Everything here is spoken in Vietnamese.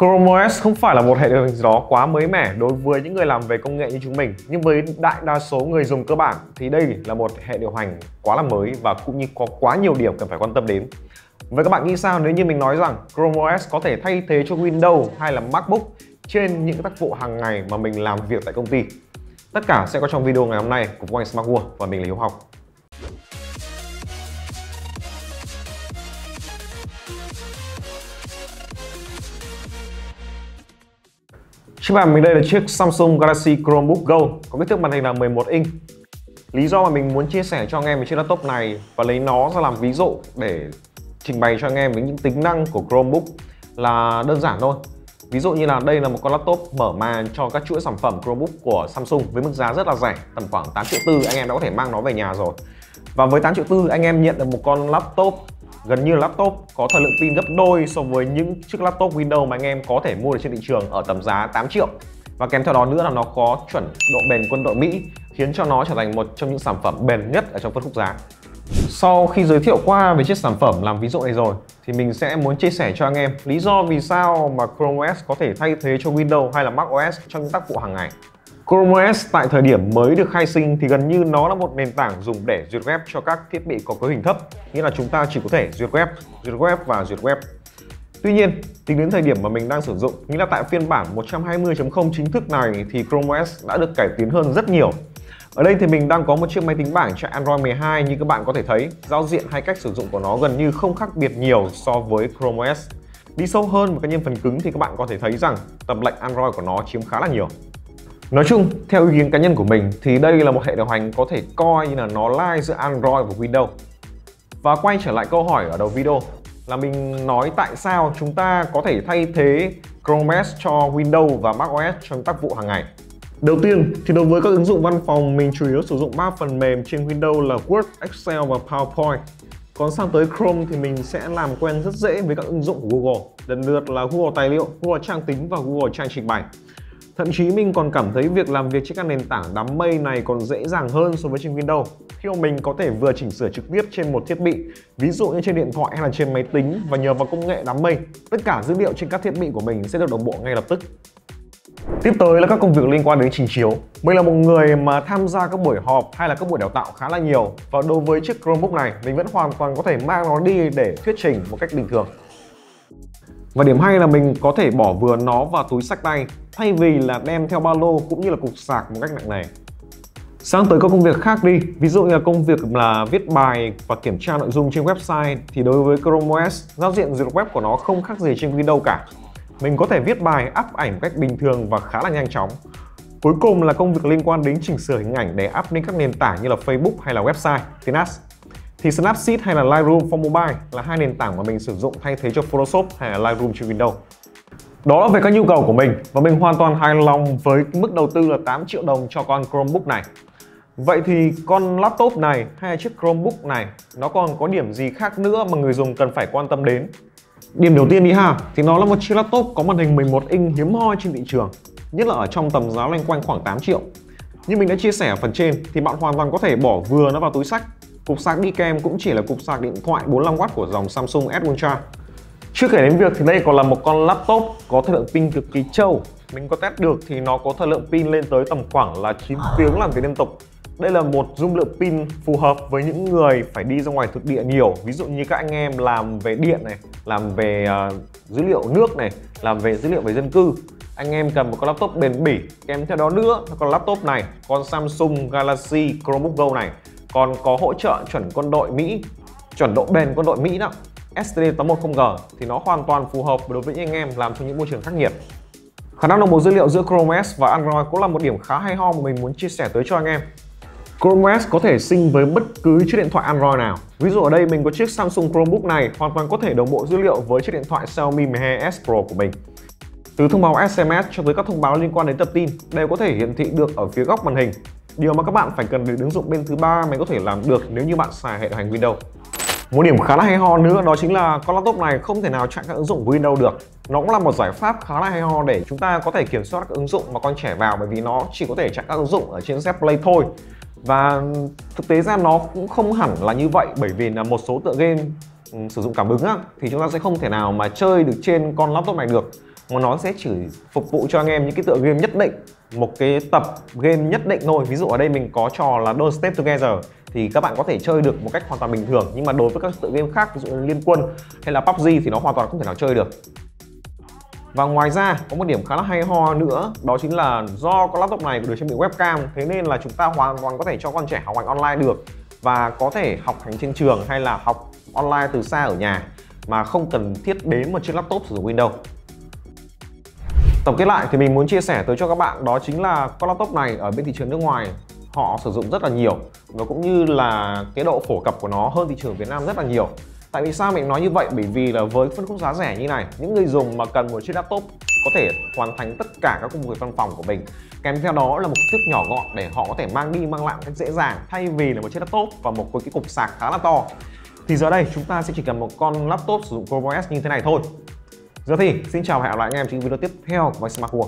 Chrome OS không phải là một hệ điều hành đó quá mới mẻ đối với những người làm về công nghệ như chúng mình, nhưng với đại đa số người dùng cơ bản thì đây là một hệ điều hành quá là mới và cũng như có quá nhiều điểm cần phải quan tâm đến. Vậy các bạn nghĩ sao nếu như mình nói rằng Chrome OS có thể thay thế cho Windows hay là MacBook trên những tác vụ hàng ngày mà mình làm việc tại công ty? Tất cả sẽ có trong video ngày hôm nay của Vũ Smart Bua và mình là Hiếu Học. Trước mặt mình đây là chiếc Samsung Galaxy Chromebook Go có kích thước màn hình là 11 inch. Lý do mà mình muốn chia sẻ cho anh em về chiếc laptop này và lấy nó ra làm ví dụ để trình bày cho anh em với những tính năng của Chromebook là đơn giản thôi. Ví dụ như là đây là một con laptop mở màn cho các chuỗi sản phẩm Chromebook của Samsung với mức giá rất là rẻ, tầm khoảng 8 triệu tư, anh em đã có thể mang nó về nhà rồi. Và với 8 triệu tư anh em nhận được một con laptop gần như là laptop có thời lượng pin gấp đôi so với những chiếc laptop Windows mà anh em có thể mua được trên thị trường ở tầm giá 8 triệu. Và kèm theo đó nữa là nó có chuẩn độ bền quân đội Mỹ, khiến cho nó trở thành một trong những sản phẩm bền nhất ở trong phân khúc giá. Sau khi giới thiệu qua về chiếc sản phẩm làm ví dụ này rồi thì mình sẽ muốn chia sẻ cho anh em lý do vì sao mà Chrome OS có thể thay thế cho Windows hay là Mac OS trong những tác vụ hàng ngày. Chrome OS tại thời điểm mới được khai sinh thì gần như nó là một nền tảng dùng để duyệt web cho các thiết bị có cấu hình thấp, nghĩa là chúng ta chỉ có thể duyệt web. Tuy nhiên, tính đến thời điểm mà mình đang sử dụng, nghĩa là tại phiên bản 120.0 chính thức này thì Chrome OS đã được cải tiến hơn rất nhiều. Ở đây thì mình đang có một chiếc máy tính bảng chạy Android 12 như các bạn có thể thấy, giao diện hay cách sử dụng của nó gần như không khác biệt nhiều so với Chrome OS. Đi sâu hơn vào các nhân phần cứng thì các bạn có thể thấy rằng tập lệnh Android của nó chiếm khá là nhiều. Nói chung, theo ý kiến cá nhân của mình thì đây là một hệ điều hành có thể coi như là nó lai giữa Android và Windows. Và quay trở lại câu hỏi ở đầu video là mình nói tại sao chúng ta có thể thay thế Chrome OS cho Windows và Mac OS trong tác vụ hàng ngày. Đầu tiên thì đối với các ứng dụng văn phòng, mình chủ yếu sử dụng 3 phần mềm trên Windows là Word, Excel và PowerPoint. Còn sang tới Chrome thì mình sẽ làm quen rất dễ với các ứng dụng của Google, lần lượt là Google Tài liệu, Google Trang tính và Google Trang trình bày. Thậm chí mình còn cảm thấy việc làm việc trên các nền tảng đám mây này còn dễ dàng hơn so với trên Windows, khi mà mình có thể vừa chỉnh sửa trực tiếp trên một thiết bị, ví dụ như trên điện thoại hay là trên máy tính, và nhờ vào công nghệ đám mây, tất cả dữ liệu trên các thiết bị của mình sẽ được đồng bộ ngay lập tức. Tiếp tới là các công việc liên quan đến trình chiếu. Mình là một người mà tham gia các buổi họp hay là các buổi đào tạo khá là nhiều, và đối với chiếc Chromebook này, mình vẫn hoàn toàn có thể mang nó đi để thuyết trình một cách bình thường. Và điểm hay là mình có thể bỏ vừa nó vào túi xách tay thay vì là đem theo ba lô cũng như là cục sạc một cách nặng nề. Sang tới các công việc khác đi, ví dụ như là công việc là viết bài và kiểm tra nội dung trên website thì đối với Chrome OS, giao diện duyệt web của nó không khác gì trên Windows cả. Mình có thể viết bài, up ảnh một cách bình thường và khá là nhanh chóng. Cuối cùng là công việc liên quan đến chỉnh sửa hình ảnh để up lên các nền tảng như là Facebook hay là website, thì Snapseed hay là Lightroom for Mobile là hai nền tảng mà mình sử dụng thay thế cho Photoshop hay là Lightroom trên Windows. Đó là về các nhu cầu của mình và mình hoàn toàn hài lòng với mức đầu tư là 8 triệu đồng cho con Chromebook này. Vậy thì con laptop này hay chiếc Chromebook này nó còn có điểm gì khác nữa mà người dùng cần phải quan tâm đến? Điểm đầu tiên đi ha, thì nó là một chiếc laptop có màn hình 11 inch hiếm hoi trên thị trường, nhất là ở trong tầm giá loanh quanh khoảng 8 triệu. Như mình đã chia sẻ ở phần trên thì bạn hoàn toàn có thể bỏ vừa nó vào túi xách. Cục sạc đi kèm cũng chỉ là cục sạc điện thoại 45W của dòng Samsung S Ultra. Chưa kể đến việc thì đây còn là một con laptop có thời lượng pin cực kỳ trâu. Mình có test được thì nó có thời lượng pin lên tới tầm khoảng là 9 tiếng làm việc liên tục. Đây là một dung lượng pin phù hợp với những người phải đi ra ngoài thực địa nhiều, ví dụ như các anh em làm về điện này, làm về dữ liệu nước này, làm về dữ liệu về dân cư. Anh em cần một con laptop bền bỉ, kèm theo đó nữa là con laptop này, con Samsung Galaxy Chromebook Go này còn có hỗ trợ chuẩn quân đội Mỹ, chuẩn độ bền quân đội Mỹ đó, STD 810G, thì nó hoàn toàn phù hợp đối với những anh em làm trong những môi trường khắc nghiệt. Khả năng đồng bộ dữ liệu giữa Chrome OS và Android cũng là một điểm khá hay ho mà mình muốn chia sẻ tới cho anh em. Chrome OS có thể sync với bất cứ chiếc điện thoại Android nào. Ví dụ ở đây mình có chiếc Samsung Chromebook này hoàn toàn có thể đồng bộ dữ liệu với chiếc điện thoại Xiaomi 12S Pro của mình. Từ thông báo SMS cho tới các thông báo liên quan đến tập tin đều có thể hiển thị được ở phía góc màn hình. Điều mà các bạn phải cần đến ứng dụng bên thứ ba mới có thể làm được nếu như bạn xài hệ điều hành Windows. Một điểm khá là hay ho nữa đó chính là con laptop này không thể nào chạy các ứng dụng Windows được. Nó cũng là một giải pháp khá là hay ho để chúng ta có thể kiểm soát các ứng dụng mà con trẻ vào, bởi vì nó chỉ có thể chạy các ứng dụng ở trên Z Play thôi. Và thực tế ra nó cũng không hẳn là như vậy, bởi vì là một số tựa game sử dụng cảm ứng á, thì chúng ta sẽ không thể nào mà chơi được trên con laptop này được. nó sẽ chỉ phục vụ cho anh em những cái tựa game nhất định, một cái tập game nhất định thôi. Ví dụ ở đây mình có trò là Don't Step Together thì các bạn có thể chơi được một cách hoàn toàn bình thường, nhưng mà đối với các tựa game khác, ví dụ Liên Quân hay là PUBG thì nó hoàn toàn không thể nào chơi được. Và ngoài ra có một điểm khá là hay ho nữa, đó chính là do con laptop này được trang bị webcam, thế nên là chúng ta hoàn toàn có thể cho con trẻ học hành online được và có thể học hành trên trường hay là học online từ xa ở nhà mà không cần thiết đến một chiếc laptop sử dụng Windows. Tổng kết lại thì mình muốn chia sẻ tới cho các bạn đó chính là con laptop này ở bên thị trường nước ngoài họ sử dụng rất là nhiều, và cũng như là cái độ phổ cập của nó hơn thị trường Việt Nam rất là nhiều. Tại vì sao mình nói như vậy? Bởi vì là với phân khúc giá rẻ như này, những người dùng mà cần một chiếc laptop có thể hoàn thành tất cả các công việc văn phòng của mình, kèm theo đó là một kích thước nhỏ gọn để họ có thể mang đi mang lại một cách dễ dàng, thay vì là một chiếc laptop và một cái cục sạc khá là to. Thì giờ đây chúng ta sẽ chỉ cần một con laptop sử dụng Chrome OS như thế này thôi. Giờ thì xin chào và hẹn gặp lại anh em trong video tiếp theo của Smart Bua.